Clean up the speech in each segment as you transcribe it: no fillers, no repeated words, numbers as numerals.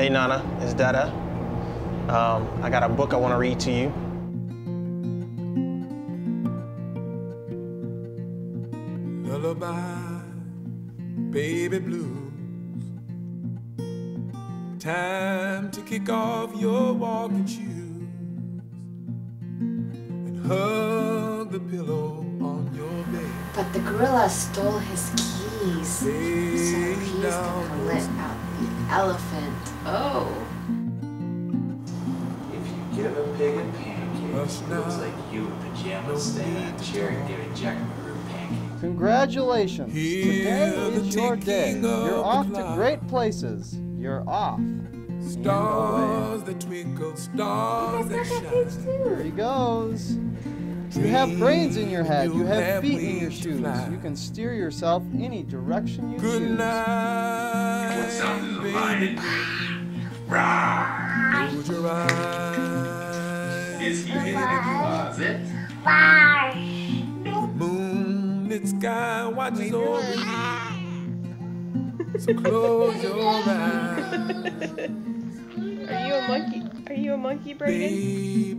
Hey Nana, it's Dada. I got a book I want to read to you. Lullaby, baby blues. Time to kick off your walking shoes and hug the pillow on your bed. But the gorilla stole his keys, so he's gonna let out the elephant. Oh. If you give a pig a pancake, it looks like you in pajamas standing on a chair and giving Jack a root pancake. Congratulations. Today is your day. You're off to great places. You're off. Stars that twinkle, stars that shine. There he goes. You have brains in your head, you have feet in your shoes. You can steer yourself any direction you choose. What sound is a lion? Rawr! Is he in the closet? The moonlit sky watches over you. So close your eyes. Are you a monkey? Are you a monkey, Brandon?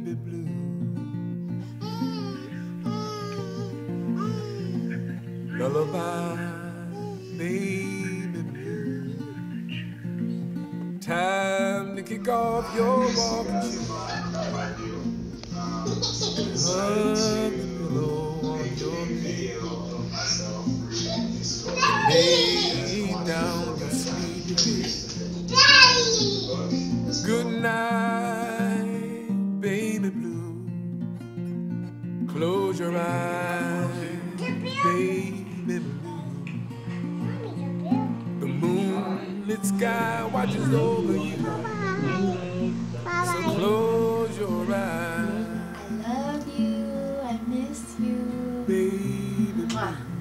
Lullaby, baby blue. Time to kick off your walk. Hug the pillow on your bed. Lay down your sleepy bed. Good night, baby blue. Close your eyes, baby. The moonlit sky watches over you. So close your eyes. I love you, I miss you, baby.